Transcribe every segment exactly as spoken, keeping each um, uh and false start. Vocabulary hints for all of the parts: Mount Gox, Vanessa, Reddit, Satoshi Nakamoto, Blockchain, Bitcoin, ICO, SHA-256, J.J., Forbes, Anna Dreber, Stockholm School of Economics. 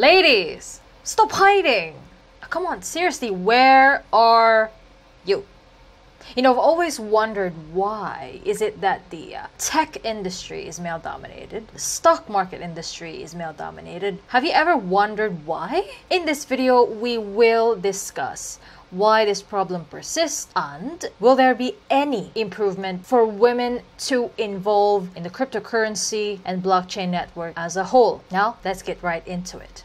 Ladies, stop hiding. Come on, seriously, where are you? You know, I've always wondered, why is it that the uh, tech industry is male-dominated? The stock market industry is male-dominated. Have you ever wondered why? In this video, we will discuss why this problem persists and will there be any improvement for women to involve in the cryptocurrency and blockchain network as a whole. Now, let's get right into it.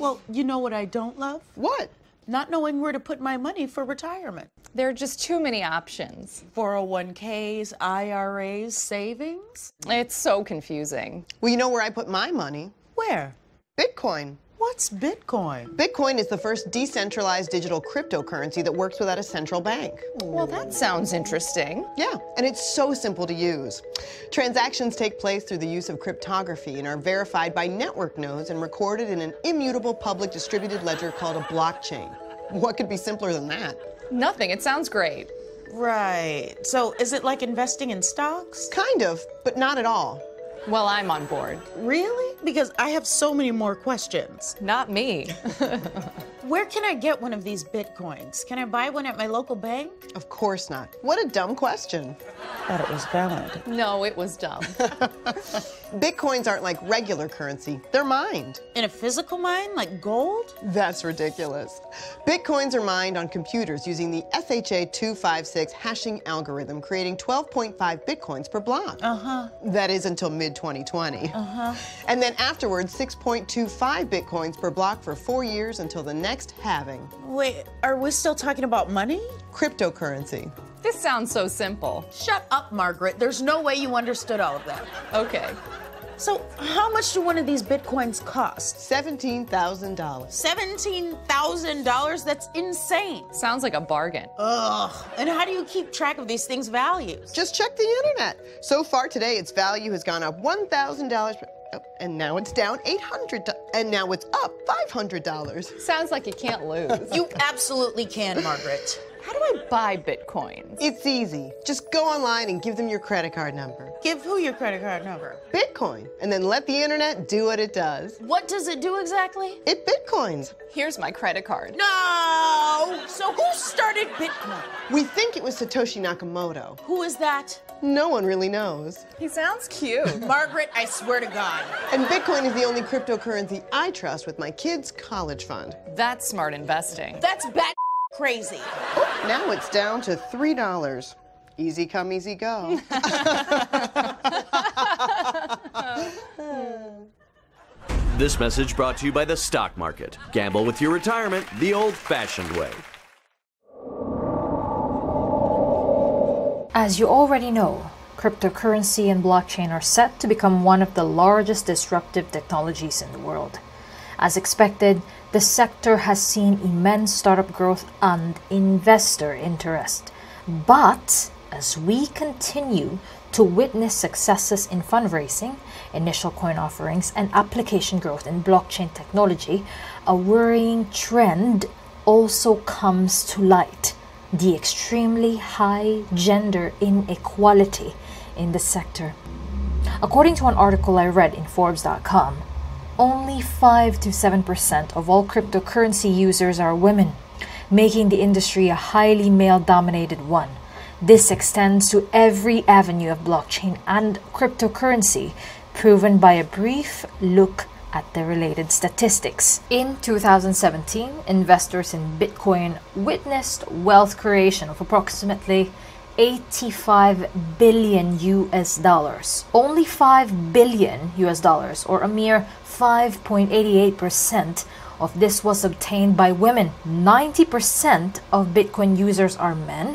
Well, you know what I don't love? What? Not knowing where to put my money for retirement. There are just too many options. four oh one Ks, I R As, savings. It's so confusing. Well, you know where I put my money? Where? Bitcoin. What's Bitcoin? Bitcoin is the first decentralized digital cryptocurrency that works without a central bank. Well, that sounds interesting. Yeah, and it's so simple to use. Transactions take place through the use of cryptography and are verified by network nodes and recorded in an immutable public distributed ledger called a blockchain. What could be simpler than that? Nothing. It sounds great. Right. So is it like investing in stocks? Kind of, but not at all. Well, I'm on board. Really? Because I have so many more questions. Not me. Where can I get one of these Bitcoins? Can I buy one at my local bank? Of course not. What a dumb question. Thought it was valid. No, it was dumb. Bitcoins aren't like regular currency. They're mined. In a physical mine, like gold? That's ridiculous. Bitcoins are mined on computers using the S H A two fifty-six hashing algorithm, creating twelve point five Bitcoins per block. Uh-huh. That is until mid twenty twenty. Uh-huh. And then afterwards, six point two five Bitcoins per block for four years until the next halving. Wait, are we still talking about money? Cryptocurrency. This sounds so simple. Shut up, Margaret. There's no way you understood all of that. Okay. So how much do one of these Bitcoins cost? seventeen thousand dollars. seventeen thousand dollars? That's insane. Sounds like a bargain. Ugh. And how do you keep track of these things' values? Just check the internet. So far today, its value has gone up one thousand dollars per... Oh, and now it's down eight hundred dollars, and now it's up five hundred dollars. Sounds like you can't lose. You absolutely can, Margaret. How do I buy Bitcoins? It's easy. Just go online and give them your credit card number. Give who your credit card number? Bitcoin. And then let the internet do what it does. What does it do exactly? It Bitcoins. Here's my credit card. No! So who started Bitcoin? We think it was Satoshi Nakamoto. Who is that? No one really knows. He sounds cute. Margaret, I swear to God. And Bitcoin is the only cryptocurrency I trust with my kids' college fund. That's smart investing. That's bad. Crazy. Oh, now it's down to three dollars. Easy come, easy go. This message brought to you by the stock market. Gamble with your retirement the old-fashioned way. As you already know, cryptocurrency and blockchain are set to become one of the largest disruptive technologies in the world. As expected, the sector has seen immense startup growth and investor interest. But as we continue to witness successes in fundraising, initial coin offerings, and application growth in blockchain technology, a worrying trend also comes to light: the extremely high gender inequality in the sector. According to an article I read in Forbes dot com, only five to seven percent of all cryptocurrency users are women, making the industry a highly male-dominated one. This extends to every avenue of blockchain and cryptocurrency, proven by a brief look at the related statistics. In two thousand seventeen, investors in Bitcoin witnessed wealth creation of approximately eighty-five billion U S dollars. Only five billion U S dollars, or a mere five point eight eight percent of this, was obtained by women. ninety percent of Bitcoin users are men.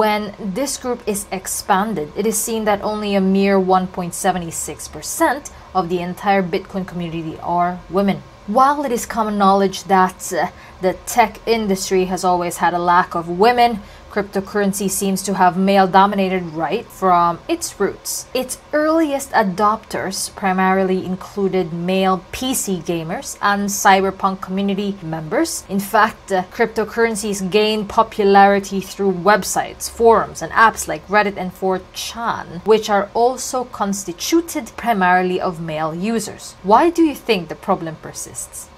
When this group is expanded, it is seen that only a mere one point seven six percent of the entire Bitcoin community are women. While it is common knowledge that uh, the tech industry has always had a lack of women, Cryptocurrency seems to have male-dominated right from its roots. Its earliest adopters primarily included male P C gamers and cyberpunk community members. In fact, uh, cryptocurrencies gained popularity through websites, forums, and apps like Reddit and four chan, which are also constituted primarily of male users. Why do you think the problem persists?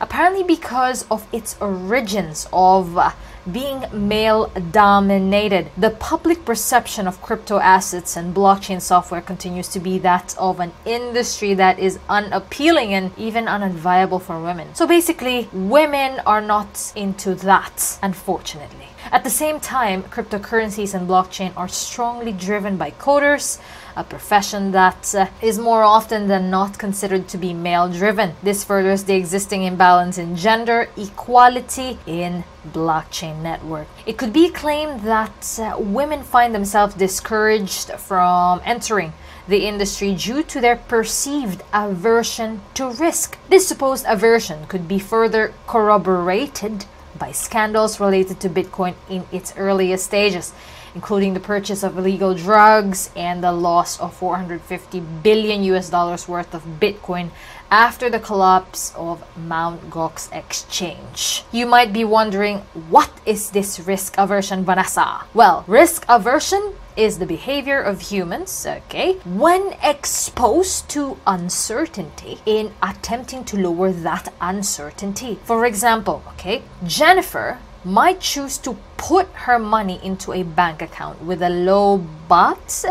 Apparently because of its origins of uh, being male-dominated. The public perception of crypto assets and blockchain software continues to be that of an industry that is unappealing and even unviable for women. So basically, women are not into that, unfortunately. At the same time, cryptocurrencies and blockchain are strongly driven by coders, a profession that uh, is more often than not considered to be male-driven. This furthers the existing imbalance in gender equality in blockchain network. It could be claimed that uh, women find themselves discouraged from entering the industry due to their perceived aversion to risk. This supposed aversion could be further corroborated by scandals related to Bitcoin in its earliest stages, including the purchase of illegal drugs and the loss of four hundred fifty billion U S dollars worth of Bitcoin after the collapse of Mount Gox exchange. You might be wondering, what is this risk aversion, Vanessa? Well, risk aversion is the behavior of humans, okay, when exposed to uncertainty in attempting to lower that uncertainty. For example, okay, Jennifer might choose to put her money into a bank account with a low but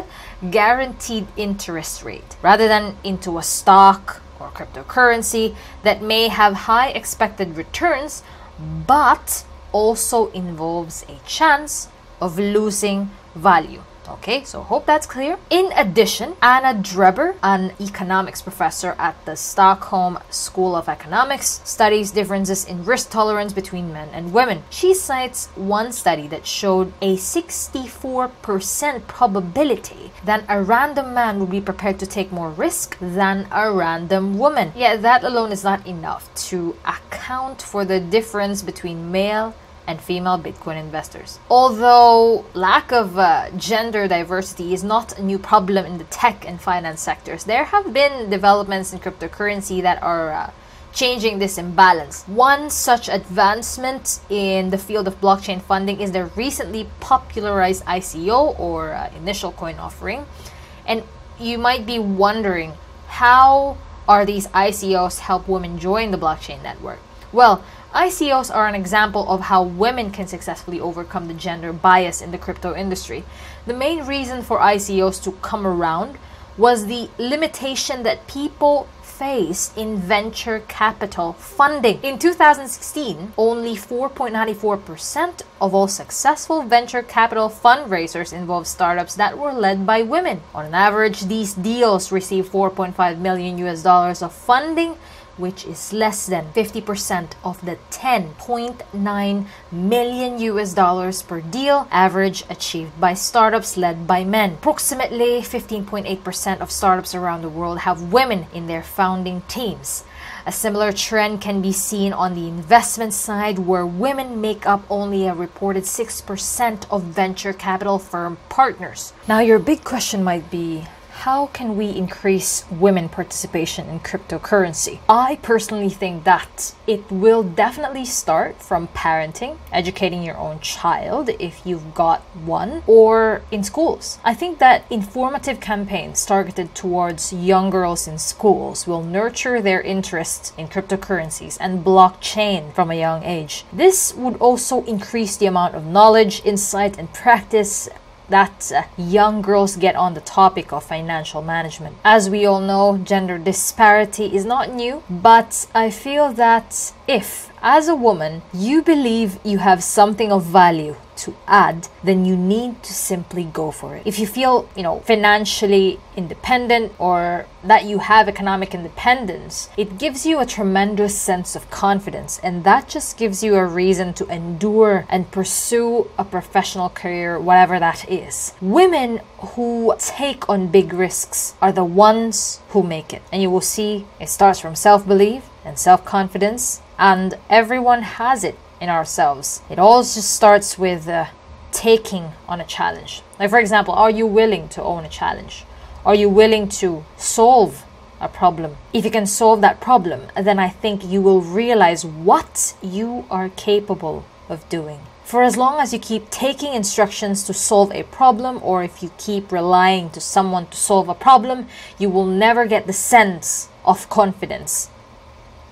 guaranteed interest rate rather than into a stock or cryptocurrency that may have high expected returns but also involves a chance of losing value. Okay, so hope that's clear. In addition, Anna Dreber, an economics professor at the Stockholm School of Economics, studies differences in risk tolerance between men and women. She cites one study that showed a sixty-four percent probability that a random man would be prepared to take more risk than a random woman. Yet that alone is not enough to account for the difference between male and female Bitcoin investors. Although lack of uh, gender diversity is not a new problem in the tech and finance sectors, there have been developments in cryptocurrency that are uh, changing this imbalance. One such advancement in the field of blockchain funding is the recently popularized I C O, or uh, initial coin offering. And you might be wondering, how are these I C Os help women join the blockchain network? Well, I C Os are an example of how women can successfully overcome the gender bias in the crypto industry. The main reason for I C Os to come around was the limitation that people face in venture capital funding. In two thousand sixteen, only four point nine four percent of all successful venture capital fundraisers involved startups that were led by women. On average, these deals received four point five million U S dollars of funding, which is less than fifty percent of the ten point nine million U S dollars per deal average achieved by startups led by men. Approximately fifteen point eight percent of startups around the world have women in their founding teams. A similar trend can be seen on the investment side, where women make up only a reported six percent of venture capital firm partners. Now, your big question might be, how can we increase women participation in cryptocurrency? I personally think that it will definitely start from parenting, educating your own child if you've got one, or in schools. I think that informative campaigns targeted towards young girls in schools will nurture their interest in cryptocurrencies and blockchain from a young age. This would also increase the amount of knowledge, insight, and practice that uh, young girls get on the topic of financial management. As we all know, gender disparity is not new, but I feel that if, as a woman, you believe you have something of value to add, then you need to simply go for it. If you feel, you know, financially independent, or that you have economic independence, it gives you a tremendous sense of confidence, and that just gives you a reason to endure and pursue a professional career, whatever that is. Women who take on big risks are the ones who make it, and you will see it starts from self-belief and self-confidence, and everyone has it in ourselves. It all just starts with uh, taking on a challenge. Like, for example, are you willing to own a challenge? Are you willing to solve a problem? If you can solve that problem, then I think you will realize what you are capable of doing. For as long as you keep taking instructions to solve a problem, or if you keep relying to someone to solve a problem, you will never get the sense of confidence.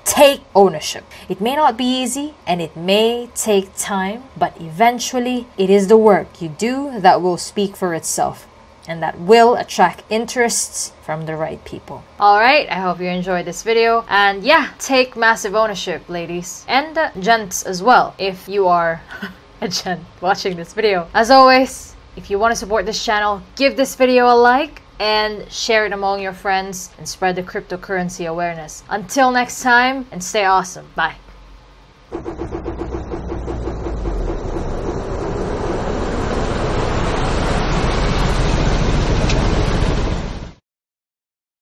Take ownership. It may not be easy and it may take time, but eventually it is the work you do that will speak for itself. And that will attract interests from the right people. Alright, I hope you enjoyed this video. And yeah, take massive ownership, ladies. And uh, gents as well, if you are a gent watching this video. As always, if you want to support this channel, give this video a like and share it among your friends and spread the cryptocurrency awareness. Until next time, and stay awesome. Bye.